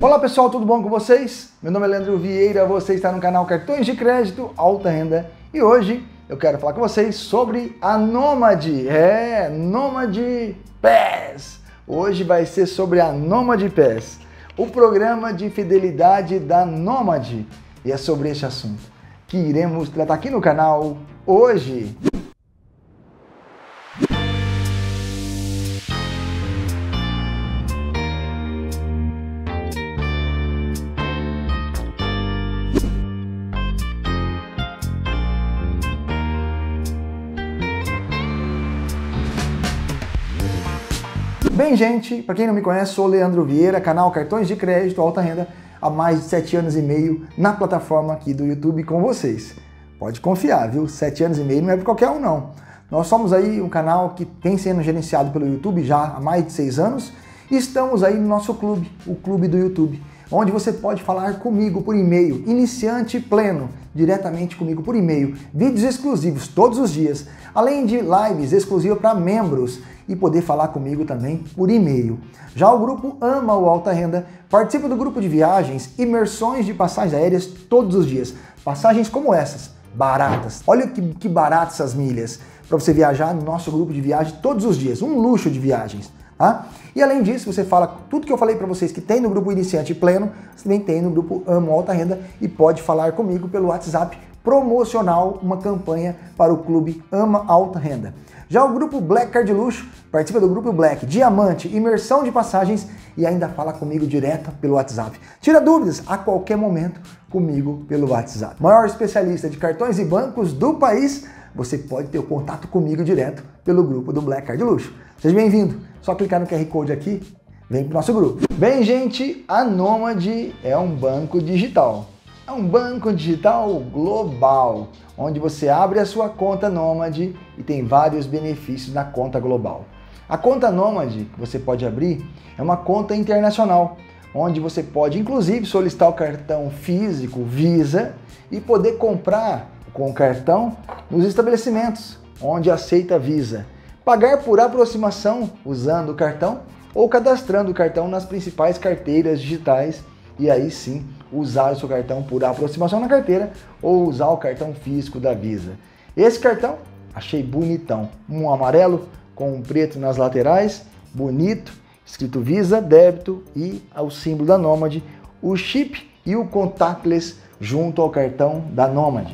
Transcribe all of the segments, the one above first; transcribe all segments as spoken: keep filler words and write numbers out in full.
Olá pessoal, tudo bom com vocês? Meu nome é Leandro Vieira, você está no canal Cartões de Crédito Alta Renda e hoje eu quero falar com vocês sobre a Nomad, é, Nomad Pass. Hoje vai ser sobre a Nomad Pass, o programa de fidelidade da Nomad, e é sobre este assunto que iremos tratar aqui no canal hoje. Bem, gente, para quem não me conhece, sou Leandro Vieira, canal Cartões de Crédito Alta Renda, há mais de sete anos e meio na plataforma aqui do YouTube com vocês. Pode confiar, viu? Sete anos e meio não é para qualquer um, não. Nós somos aí um canal que tem sendo gerenciado pelo YouTube já há mais de seis anos e estamos aí no nosso clube, o Clube do YouTube, onde você pode falar comigo por e-mail, iniciante pleno, diretamente comigo por e-mail, vídeos exclusivos todos os dias, além de lives exclusivas para membros e poder falar comigo também por e-mail. Já o grupo Amo Alta Renda, participa do grupo de viagens, imersões de passagens aéreas todos os dias, passagens como essas, baratas. Olha que, que baratas essas milhas, para você viajar no nosso grupo de viagem todos os dias, um luxo de viagens. Ah, e além disso, você fala tudo que eu falei para vocês que tem no grupo Iniciante Pleno, você também tem no grupo Amo Alta Renda e pode falar comigo pelo WhatsApp promocional, uma campanha para o clube Ama Alta Renda. Já o grupo Black Card Luxo, participa do grupo Black Diamante, imersão de passagens e ainda fala comigo direto pelo WhatsApp. Tira dúvidas a qualquer momento comigo pelo WhatsApp. Maior especialista de cartões e bancos do país, você pode ter o contato comigo direto pelo grupo do Black Card Luxo. Seja bem-vindo! Só clicar no Q R Code aqui, vem pro nosso grupo. Bem, gente, a Nomad é um banco digital. É um banco digital global, onde você abre a sua conta Nomad e tem vários benefícios na conta global. A conta Nomad que você pode abrir é uma conta internacional, onde você pode, inclusive, solicitar o cartão físico Visa e poder comprar com o cartão nos estabelecimentos, onde aceita Visa. Pagar por aproximação usando o cartão ou cadastrando o cartão nas principais carteiras digitais e aí sim usar o seu cartão por aproximação na carteira ou usar o cartão físico da Visa. Esse cartão achei bonitão, um amarelo com um preto nas laterais, bonito, escrito Visa, débito e o símbolo da Nomad, o chip e o contactless junto ao cartão da Nomad.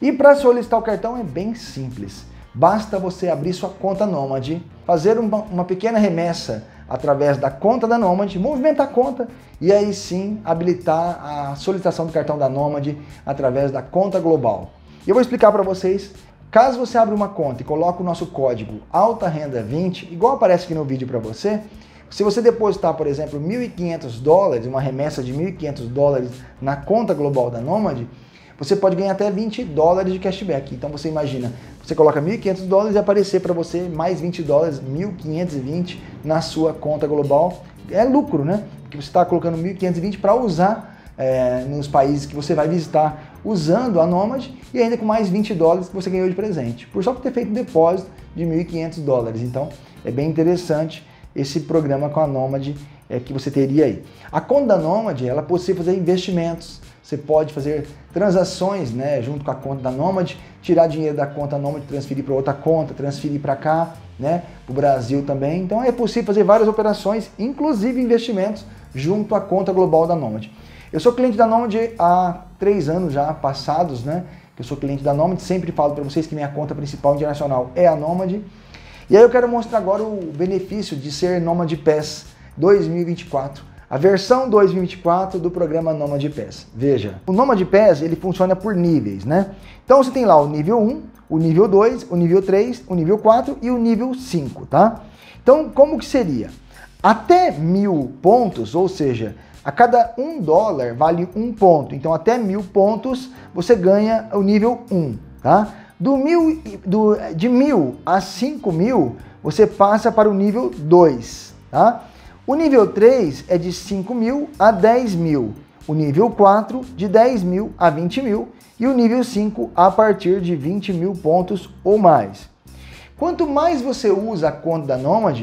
E para solicitar o cartão é bem simples. Basta você abrir sua conta Nomad, fazer uma, uma pequena remessa através da conta da Nomad, movimentar a conta e aí sim habilitar a solicitação do cartão da Nomad através da conta global. E eu vou explicar para vocês, caso você abra uma conta e coloque o nosso código Alta Renda vinte, igual aparece aqui no vídeo para você, se você depositar, por exemplo, mil e quinhentos dólares, uma remessa de mil e quinhentos dólares na conta global da Nomad, você pode ganhar até vinte dólares de cashback. Então você imagina, você coloca mil e quinhentos dólares e aparecer para você mais vinte dólares, mil quinhentos e vinte na sua conta global. É lucro, né? Porque você está colocando mil quinhentos e vinte para usar é, nos países que você vai visitar usando a Nomad e ainda com mais vinte dólares que você ganhou de presente. Por só por ter feito um depósito de mil e quinhentos dólares. Então é bem interessante esse programa com a Nomad é, que você teria aí. A conta da Nomad, ela possui fazer investimentos. Você pode fazer transações, né, junto com a conta da Nomad, tirar dinheiro da conta Nomad, transferir para outra conta, transferir para cá, né, para o Brasil também. Então é possível fazer várias operações, inclusive investimentos, junto à conta global da Nomad. Eu sou cliente da Nomad há três anos já passados, né? Eu sou cliente da Nomad, sempre falo para vocês que minha conta principal internacional é a Nomad. E aí eu quero mostrar agora o benefício de ser Nomad Pass dois mil e vinte e quatro. A versão dois mil e vinte e quatro do programa Nomad Pass. Veja, o Nomad Pass ele funciona por níveis, né? Então você tem lá o nível um, o nível dois, o nível três, o nível quatro e o nível cinco, tá? Então como que seria? Até mil pontos, ou seja, a cada um dólar vale um ponto. Então até mil pontos você ganha o nível um, tá? Do mil, do, de mil a cinco mil você passa para o nível dois, tá? O nível três é de cinco mil a dez mil, o nível quatro de dez mil a vinte mil e o nível cinco a partir de vinte mil pontos ou mais. Quanto mais você usa a conta da Nomad,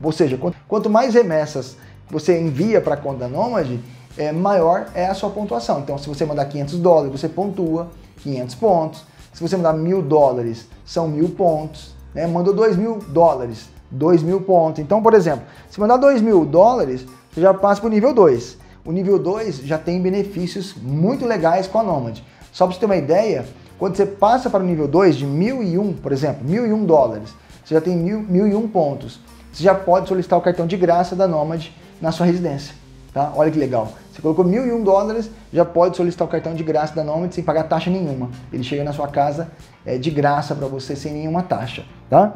ou seja, quanto mais remessas você envia para a conta Nomad, é, maior é a sua pontuação. Então, se você mandar quinhentos dólares, você pontua quinhentos pontos. Se você mandar mil dólares, são mil pontos. Né? Mandou dois mil dólares, dois mil pontos. Então, por exemplo, se mandar dois mil dólares, você já passa para o nível dois. O nível dois já tem benefícios muito legais com a Nomad. Só para você ter uma ideia, quando você passa para o nível dois de mil e um, por exemplo, mil e um dólares, você já tem mil e um pontos. Você já pode solicitar o cartão de graça da Nomad na sua residência, tá? Olha que legal. Você colocou mil e um dólares, já pode solicitar o cartão de graça da Nomad sem pagar taxa nenhuma. Ele chega na sua casa é, de graça para você sem nenhuma taxa, tá?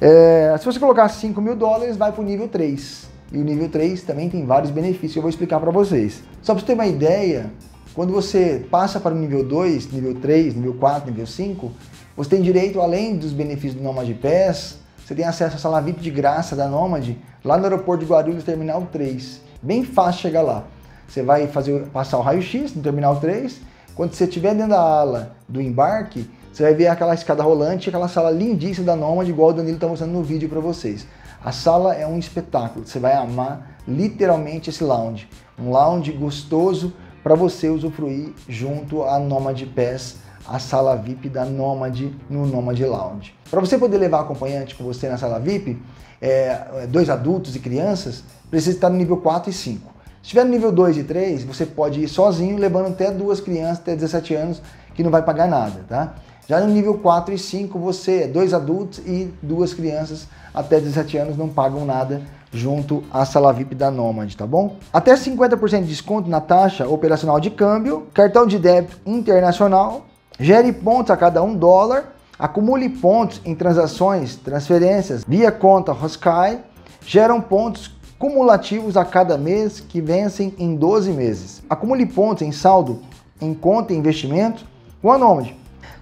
É, se você colocar cinco mil dólares, vai para o nível três. E o nível três também tem vários benefícios que eu vou explicar para vocês. Só para você ter uma ideia, quando você passa para o nível dois, nível três, nível quatro, nível cinco, você tem direito, além dos benefícios do Nomad Pass, você tem acesso à sala V I P de graça da Nomad, lá no aeroporto de Guarulhos, Terminal três. Bem fácil chegar lá. Você vai fazer, passar o raio-x no Terminal três, quando você estiver dentro da ala do embarque, você vai ver aquela escada rolante, aquela sala lindíssima da Nomad, igual o Danilo está mostrando no vídeo para vocês. A sala é um espetáculo, você vai amar literalmente esse lounge. Um lounge gostoso para você usufruir junto à Nomad Pass, a sala V I P da Nomad no Nomad Lounge. Para você poder levar acompanhante com você na sala V I P, é, dois adultos e crianças, precisa estar no nível quatro e cinco. Se estiver no nível dois e três, você pode ir sozinho, levando até duas crianças, até dezessete anos, que não vai pagar nada, tá? Já no nível quatro e cinco, você, dois adultos e duas crianças até dezessete anos não pagam nada junto à sala V I P da Nomad, tá bom? Até cinquenta por cento de desconto na taxa operacional de câmbio, cartão de débito internacional, gere pontos a cada um dólar, acumule pontos em transações, transferências via conta Hoskai, geram pontos cumulativos a cada mês que vencem em doze meses. Acumule pontos em saldo em conta e investimento com a Nomad.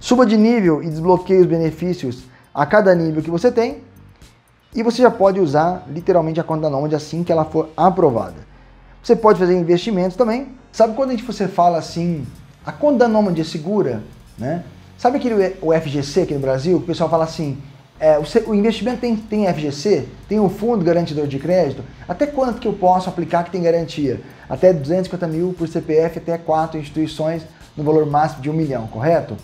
Suba de nível e desbloqueie os benefícios a cada nível que você tem e você já pode usar literalmente a conta da Nomad assim que ela for aprovada. Você pode fazer investimentos também. Sabe quando a gente, você fala assim, a conta da Nomad é segura, né? Sabe aquele o F G C aqui no Brasil? O pessoal fala assim, é, o, o investimento tem, tem F G C? Tem um fundo garantidor de crédito? Até quanto que eu posso aplicar que tem garantia? Até duzentos e cinquenta mil por C P F, até quatro instituições no valor máximo de um milhão, correto?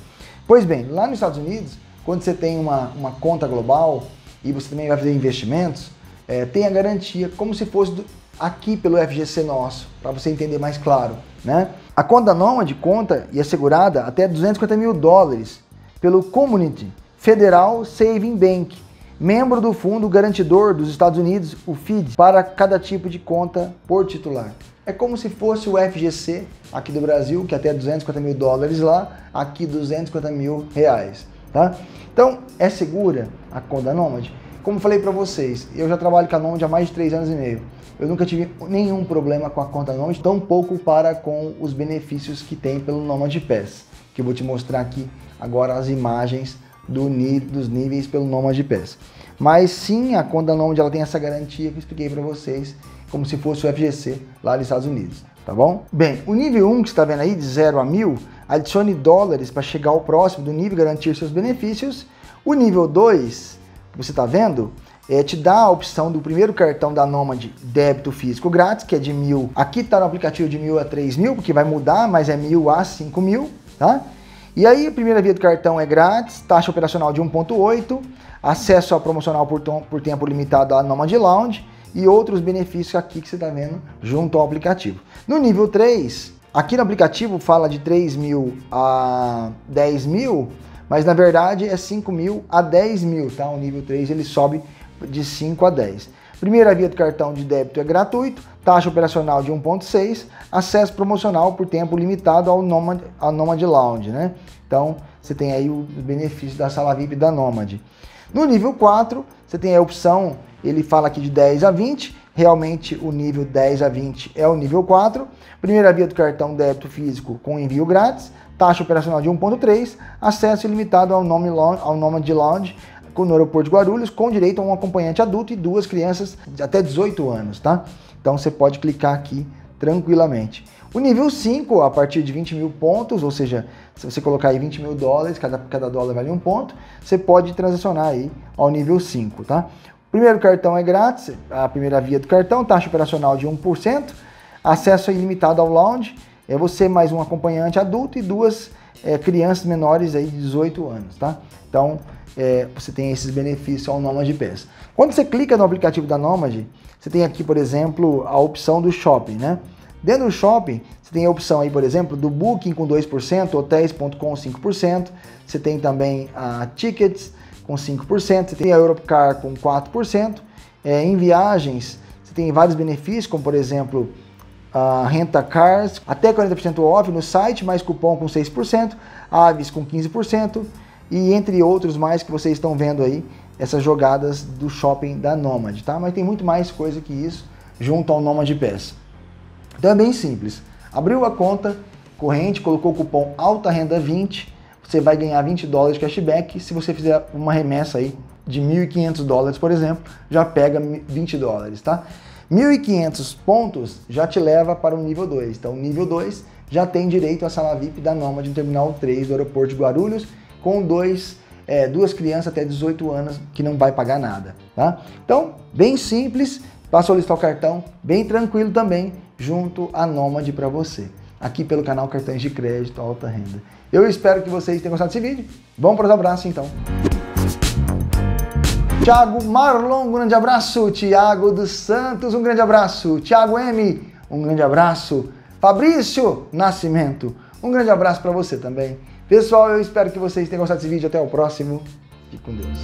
Pois bem, lá nos Estados Unidos, quando você tem uma, uma conta global e você também vai fazer investimentos, é, tem a garantia, como se fosse do, aqui pelo F G C nosso, para você entender mais claro, né? A conta Nomad conta e é segurada até duzentos e cinquenta mil dólares pelo Community Federal Saving Bank, membro do Fundo Garantidor dos Estados Unidos, o F D I C, para cada tipo de conta por titular. É como se fosse o F G C aqui do Brasil, que até duzentos e cinquenta mil dólares lá, aqui duzentos e cinquenta mil reais, tá? Então, é segura a conta Nomad? Como falei para vocês, eu já trabalho com a Nomad há mais de três anos e meio. Eu nunca tive nenhum problema com a conta Nomad, tampouco para com os benefícios que tem pelo Nomad Pass, que eu vou te mostrar aqui agora as imagens do, dos níveis pelo Nomad Pass. Mas sim, a conta Nomad ela tem essa garantia que eu expliquei para vocês, como se fosse o F G C lá nos Estados Unidos, tá bom? Bem, o nível um que você está vendo aí, de zero a mil, adicione dólares para chegar ao próximo do nível e garantir seus benefícios. O nível dois, que você está vendo, é, te dá a opção do primeiro cartão da Nomad débito físico grátis, que é de mil. Aqui está no aplicativo de mil a três mil, porque vai mudar, mas é mil a cinco mil, tá? E aí a primeira via do cartão é grátis, taxa operacional de um ponto oito, acesso a promocional por, por tempo limitado à Nomad Lounge, e outros benefícios aqui que você está vendo junto ao aplicativo. No nível três, aqui no aplicativo fala de três mil a dez mil, mas na verdade é cinco mil a dez mil, tá? O nível três ele sobe de cinco a dez. Primeira via do cartão de débito é gratuito, taxa operacional de um ponto seis, acesso promocional por tempo limitado ao Nomad, ao Nomad Lounge, né? Então você tem aí os benefícios da sala V I P da Nomad. No nível quatro, você tem a opção, ele fala aqui de dez a vinte, realmente o nível dez a vinte é o nível quatro. Primeira via do cartão débito físico com envio grátis, taxa operacional de um ponto três, acesso ilimitado ao Nomad Lounge no aeroporto de Guarulhos, com direito a um acompanhante adulto e duas crianças de até dezoito anos, tá? Então você pode clicar aqui tranquilamente. O nível cinco, a partir de vinte mil pontos, ou seja, se você colocar aí vinte mil dólares, cada, cada dólar vale um ponto, você pode transacionar aí ao nível cinco, tá? Primeiro cartão é grátis, a primeira via do cartão, taxa operacional de um por cento, acesso ilimitado ao lounge, é você mais um acompanhante adulto e duas é, crianças menores aí de dezoito anos, tá? Então, é, você tem esses benefícios ao Nomad Pass. Quando você clica no aplicativo da Nomad, você tem aqui, por exemplo, a opção do shopping, né? Dentro do shopping, você tem a opção aí, por exemplo, do Booking com dois por cento, Hotéis ponto com cinco por cento, você tem também a Tickets com cinco por cento, você tem a Europcar com quatro por cento, é, em viagens, você tem vários benefícios, como por exemplo, a Rentacars, até quarenta por cento off no site, mais cupom com seis por cento, Avis com quinze por cento, e entre outros mais que vocês estão vendo aí, essas jogadas do shopping da Nomad, tá? Mas tem muito mais coisa que isso junto ao Nomad Pass. Então é bem simples, abriu a conta corrente, colocou o cupom Alta Renda vinte, você vai ganhar vinte dólares de cashback, se você fizer uma remessa aí de mil e quinhentos dólares, por exemplo, já pega vinte dólares, tá? mil e quinhentos pontos já te leva para o nível dois, então o nível dois já tem direito à sala V I P da Nomad no Terminal três do aeroporto de Guarulhos, com dois, é, duas crianças até dezoito anos que não vai pagar nada, tá? Então, bem simples, para solicitar o cartão, bem tranquilo também, junto à Nomad para você, aqui pelo canal Cartões de Crédito Alta Renda. Eu espero que vocês tenham gostado desse vídeo. Vamos para os abraços então. Thiago Marlon, um grande abraço. Thiago dos Santos, um grande abraço. Thiago M, um grande abraço. Fabrício Nascimento, um grande abraço para você também. Pessoal, eu espero que vocês tenham gostado desse vídeo. Até o próximo. Fique com Deus.